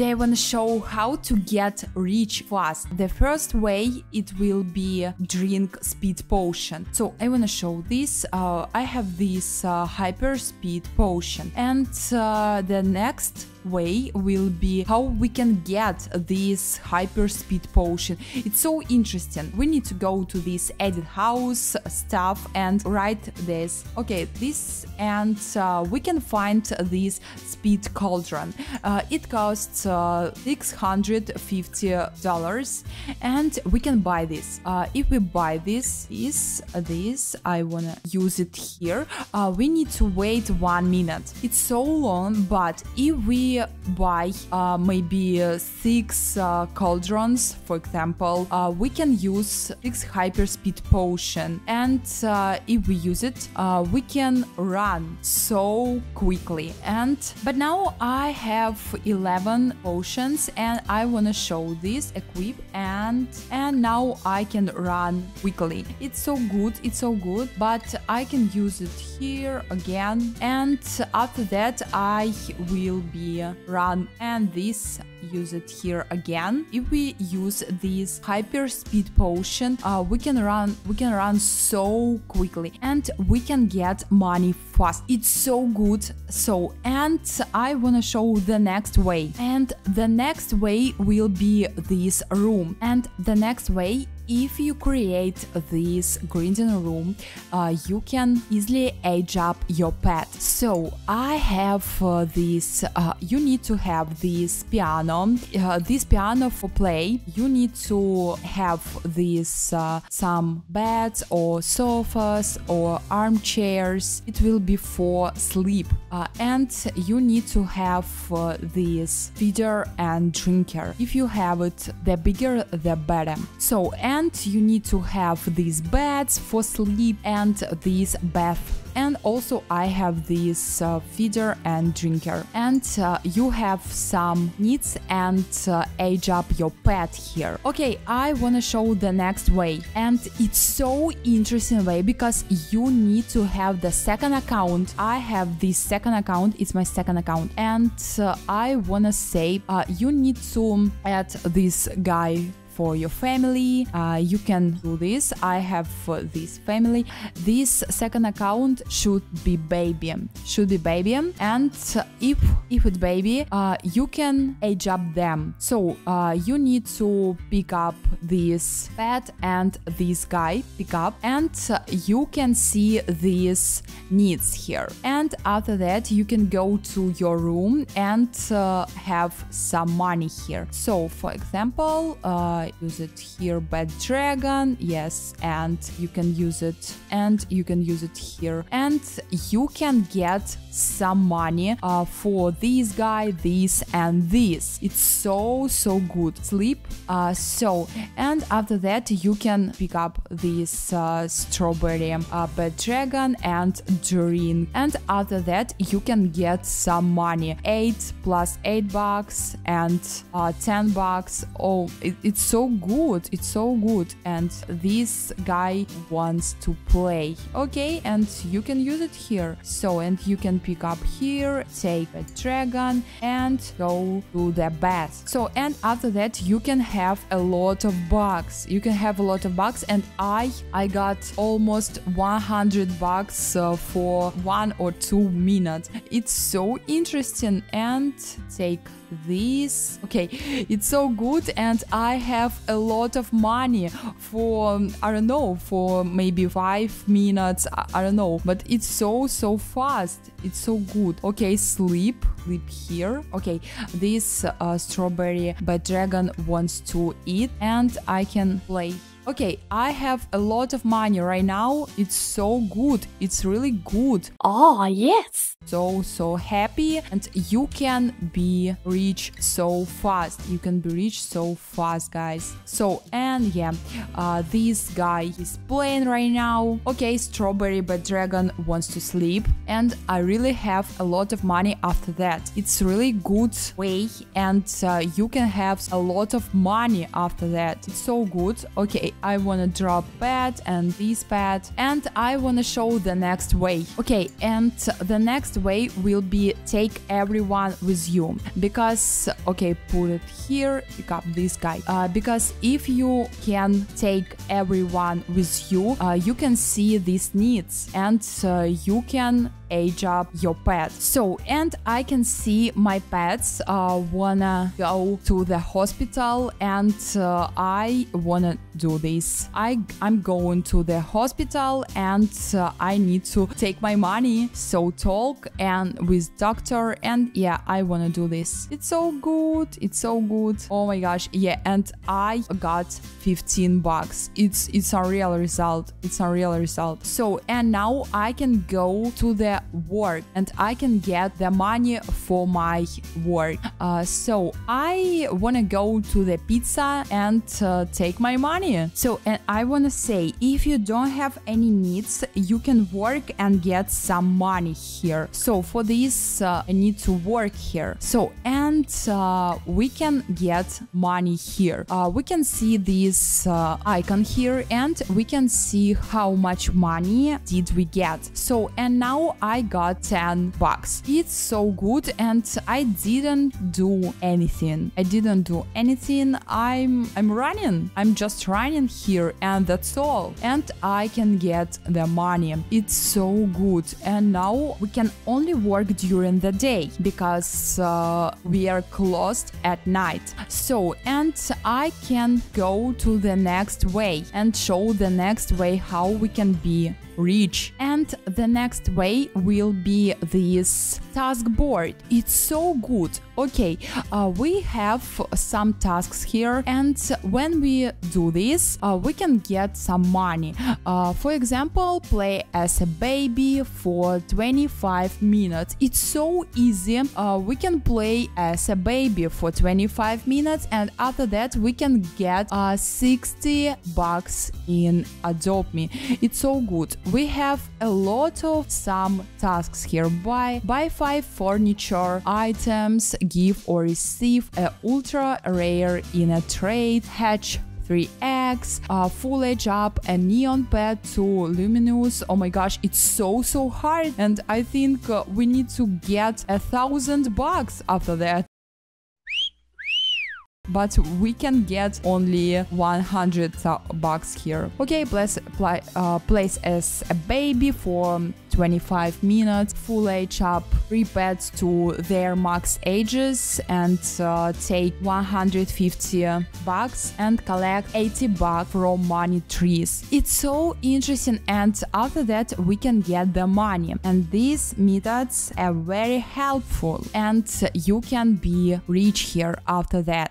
Today I want to show how to get rich fast. The first way it will be drink speed potion. So I want to show this. I have this hyper speed potion, and the next way will be how we can get this hyper speed potion. It's so interesting. We need to go to this edit house stuff and write this. Okay, this, and we can find this speed cauldron. It costs $650, and we can buy this. If we buy this, I wanna use it here. We need to wait 1 minute. It's so long, but if we buy maybe 6 cauldrons, for example, we can use 6 hyper speed potion, and if we use it, we can run so quickly. But now I have 11 potions, and I want to show this, equip, and now I can run quickly. It's so good, but I can use it here again, and after that I will be run, and this use it here again. If we use this hyper speed potion, we can run so quickly, and we can get money fast. It's so good. So, and I want to show the next way, and the next way will be this room. And the next way, if you create this grinding room, you can easily age up your pet. So I have this, you need to have this piano, for play. You need to have this some beds or sofas or armchairs. It will be for sleep. And you need to have this feeder and drinker. If you have it, the bigger the better. So, and you need to have these beds for sleep and this bath. And also I have this feeder and drinker. And you have some needs, and age up your pet here. Okay, I want to show the next way. And it's so interesting way, because you need to have the second account. I have this second account. It's my second account. And I want to say you need to add this guy for your family. You can do this. I have this family. This second account should be baby. And if it's baby, you can age up them. So you need to pick up this pet and this guy. And you can see these needs here. And after that, you can go to your room and have some money here. So, for example, use it here, Bat Dragon, yes, and you can use it, here, and you can get some money for this guy, this, and this. It's so good. Sleep. So, and after that you can pick up this Strawberry Bat Dragon and drink, and after that you can get some money. 8 plus $8 and $10. Oh, it's so good, and this guy wants to play. Okay, and you can use it here. So, and you can pick up here, take a dragon and go to the bed. So, and after that you can have a lot of bucks. And I got almost 100 bucks for 1 or 2 minutes. It's so interesting. And take this. Okay, it's so good, and I have a lot of money for, I don't know, for maybe 5 minutes, I don't know, but it's so fast. It's so good. Okay, sleep. Here. Okay, this Strawberry Bat Dragon wants to eat, and I can play. Okay, I have a lot of money right now. It's so good. It's really good. Oh, yes. So happy. And you can be rich so fast. Guys. So, and yeah, this guy is playing right now. Okay, Strawberry Bat Dragon wants to sleep, and I really have a lot of money after that. It's really good way, and you can have a lot of money after that. It's so good. Okay, I wanna drop pet and this pet, and I wanna show the next way. Okay, and the next way will be take everyone with you, because, okay, put it here, pick up this guy, because if you can take everyone with you, you can see these needs and you can age up your pet. So, and I can see my pets wanna go to the hospital, and I wanna do this. I'm going to the hospital, and I need to take my money, so talk and with doctor, and yeah, I wanna do this. It's so good, it's so good. Oh my gosh, yeah, and I got 15 bucks. It's a real result, it's a real result. So, and now I can go to the work and I can get the money for my work. So I wanna go to the pizza and take my money. So, and I wanna say, if you don't have any needs, you can work and get some money here. So for this I need to work here. So, and we can get money here. We can see this icon here, and we can see how much money did we get. So, and now I got 10 bucks. It's so good, and I didn't do anything. I didn't do anything. I'm running. I'm just running here, and that's all. And I can get the money. It's so good. And now we can only work during the day, because we are closed at night. So, and I can go to the next way and show the next way how we can be rich. And the next way will be this task board. It's so good. Okay, we have some tasks here, and when we do this, we can get some money. For example, play as a baby for 25 minutes. It's so easy. We can play as a baby for 25 minutes, and after that we can get 60 bucks in Adopt Me. It's so good. We have a lot of some tasks here. Buy 5 furniture items, give or receive an ultra rare in a trade, hatch 3 eggs, full age up a neon pet to luminous. Oh my gosh, it's so hard, and I think we need to get 1,000 bucks after that. But we can get only 100 bucks here. Okay, place as a baby for 25 minutes, full age up 3 pets to their max ages, and take 150 bucks and collect 80 bucks from money trees. It's so interesting, and after that we can get the money. And these methods are very helpful, and you can be rich here after that.